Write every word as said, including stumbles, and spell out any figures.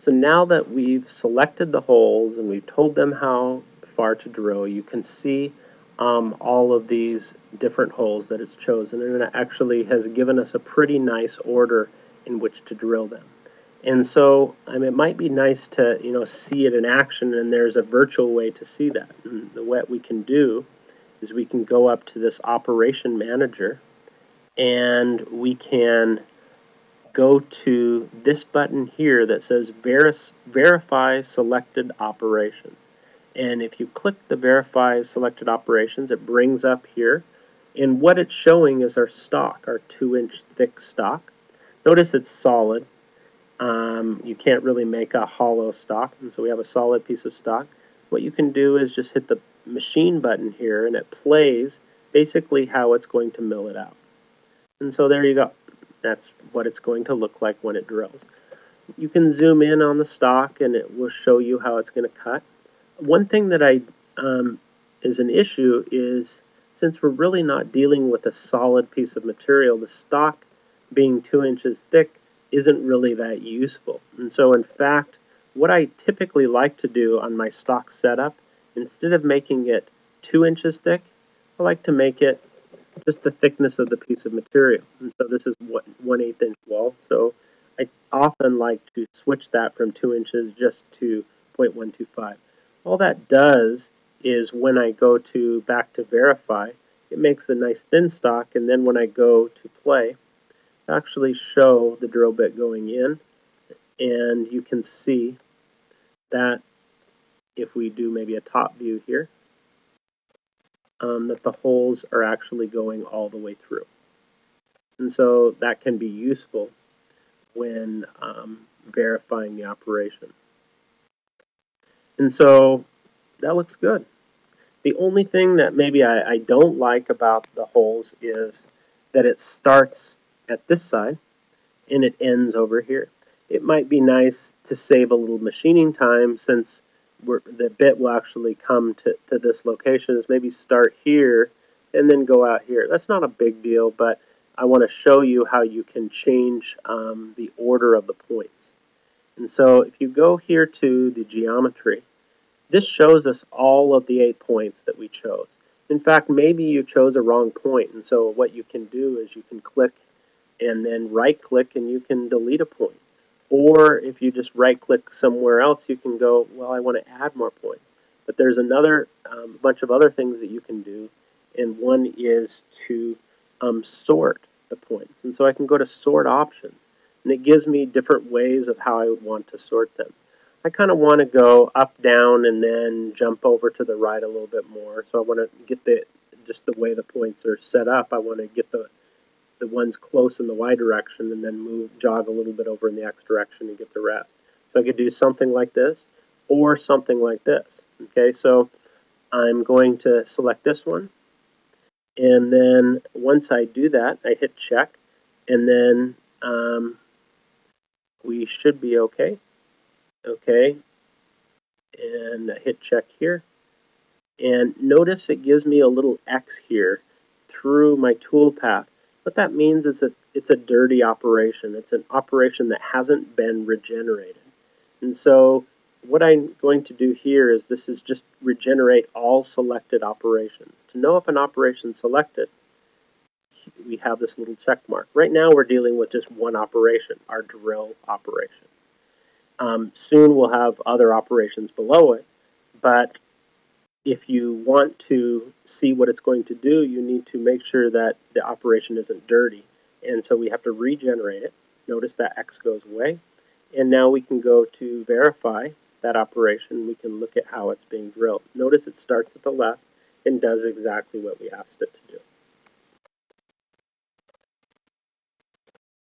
So now that we've selected the holes and we've told them how far to drill, you can see um, all of these different holes that it's chosen, and it actually has given us a pretty nice order in which to drill them. And so I mean, it might be nice to you know see it in action, and there's a virtual way to see that. And the what we can do is we can go up to this Operation Manager, and we can go to this button here that says Verify Selected Operations. And if you click the Verify Selected Operations, it brings up here, and what it's showing is our stock, our two inch thick stock. Notice it's solid. Um, you can't really make a hollow stock, and so we have a solid piece of stock. What you can do is just hit the machine button here, and it plays basically how it's going to mill it out. And so there you go. That's what it's going to look like when it drills. You can zoom in on the stock, and it will show you how it's going to cut. One thing that I um, is an issue is, since we're really not dealing with a solid piece of material, the stock being two inches thick isn't really that useful. And so in fact, what I typically like to do on my stock setup, instead of making it two inches thick, I like to make it just the thickness of the piece of material. And so this is what one eighth inch wall. So I often like to switch that from two inches just to zero point one two five. All that does is when I go to back to verify, it makes a nice thin stock, and then when I go to play, actually show the drill bit going in, and you can see that if we do maybe a top view here, um, that the holes are actually going all the way through. And so that can be useful when um, verifying the operation. And so that looks good. The only thing that maybe I, I don't like about the holes is that it starts at this side and it ends over here. It might be nice to save a little machining time, since we're, the bit will actually come to, to this location. Is maybe start here and then go out here. That's not a big deal, but I want to show you how you can change um, the order of the points. And so if you go here to the geometry, this shows us all of the eight points that we chose. In fact, maybe you chose a wrong point, and so what you can do is you can click and then right-click, and you can delete a point. Or if you just right-click somewhere else, you can go, well, I want to add more points. But there's another um, bunch of other things that you can do, and one is to um, sort the points. And so I can go to Sort Options, and it gives me different ways of how I would want to sort them. I kind of want to go up, down, and then jump over to the right a little bit more. So I want to get the just the way the points are set up. I want to get the the ones close in the Y direction, and then move, jog a little bit over in the X direction and get the rest. So I could do something like this, or something like this. Okay, so I'm going to select this one, and then once I do that, I hit check, and then um, we should be okay. Okay, and I hit check here, and notice it gives me a little X here through my toolpath. What that means is that it's a dirty operation. It's an operation that hasn't been regenerated. And so what I'm going to do here is this is just regenerate all selected operations. To know if an operation is selected, we have this little check mark. Right now we're dealing with just one operation, our drill operation. Um, soon we'll have other operations below it, but if you want to see what it's going to do, you need to make sure that the operation isn't dirty. And so we have to regenerate it. Notice that X goes away. And now we can go to verify that operation. We can look at how it's being drilled. Notice it starts at the left and does exactly what we asked it to